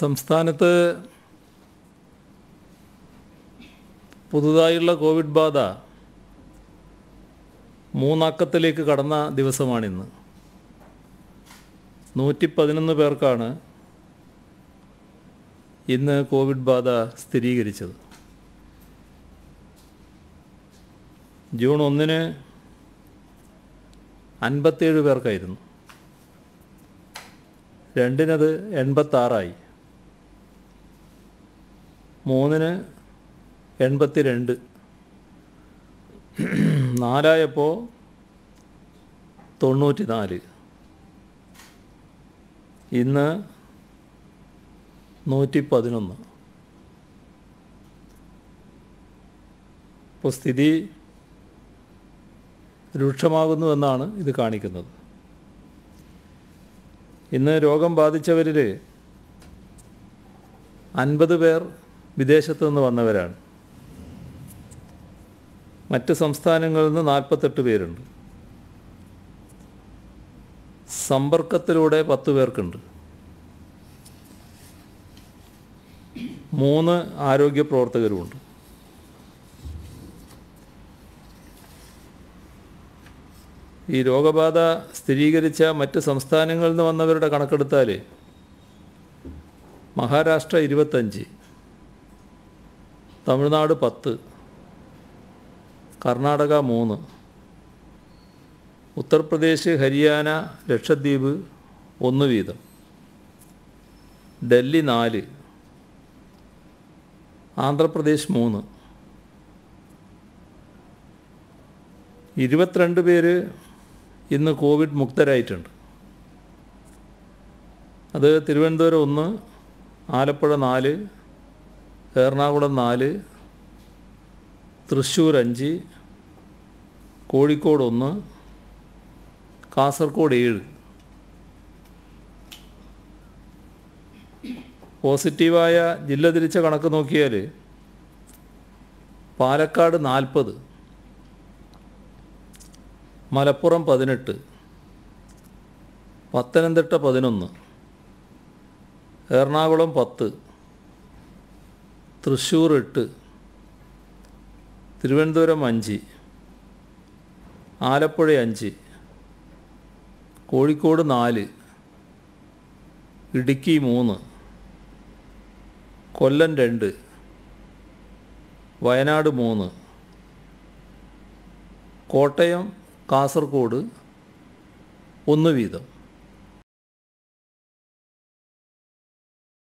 സംസ്ഥാനത്ത് പുതുതായുള്ള കോവിഡ് ബാധ മൂന്നക്കത്തിലേക്ക് കടന്ന ദിവസമാണിന്ന്. 111 പേർക്കാണ് ഇന്ന് കോവിഡ് ബാധ സ്ഥിരീകരിച്ചത്. ജൂൺ 1-ന് 57 പേർക്കായിരുന്നു, 2-നത് 86ആയി, 3-ന് 82, 4-ആയപ്പോൾ 94, ഇന്ന് 111. ഇപ്പോൾ സ്ഥിതി രൂക്ഷമാകുന്നുവെന്നാണ് ഇത് കാണിക്കുന്നത്. ഇന്ന് രോഗം ബാധിച്ചവരിൽ 50 പേർ വിദേശത്തു നിന്ന് വന്നവരാണ്. മറ്റ് സംസ്ഥാനങ്ങളിൽ നിന്ന് 48 പേരുണ്ട്. സമ്പർക്കത്തിലൂടെ 10 പേർക്കുണ്ട്. 3 ആരോഗ്യ പ്രവർത്തകരുമുണ്ട്. ഈ രോഗബാധ സ്ഥിരീകരിച്ച മറ്റ് സംസ്ഥാനങ്ങളിൽ നിന്ന് വന്നവരുടെ കണക്കെടുത്താൽ മഹാരാഷ്ട്ര 25, തമിഴ്നാട് 10, കർണാടക 3, ഉത്തർപ്രദേശ്, ഹരിയാന, ലക്ഷദ്വീപ് 1 വീതം, ഡൽഹി 4, ആന്ധ്രാപ്രദേശ് 3. 22 പേര് ഇന്ന് കോവിഡ് മുക്തരായിട്ടുണ്ട്. അത് തിരുവനന്തപുരം 1, ആലപ്പുഴ 4, എറണാകുളം 4, തൃശ്ശൂർ 5, കോഴിക്കോട് 1, കാസർഗോഡ് 7. പോസിറ്റീവായ ജില്ല തിരിച്ച കണക്ക് നോക്കിയാൽ പാലക്കാട് 40, മലപ്പുറം 18, പത്തനംതിട്ട 11, എറണാകുളം 10, തൃശ്ശൂർ 8, തിരുവനന്തപുരം 5, ആലപ്പുഴ 5, കോഴിക്കോട് 4, ഇടുക്കി 3, കൊല്ലം 2, വയനാട് 3, കോട്ടയം, കാസർഗോഡ് 1 വീതം.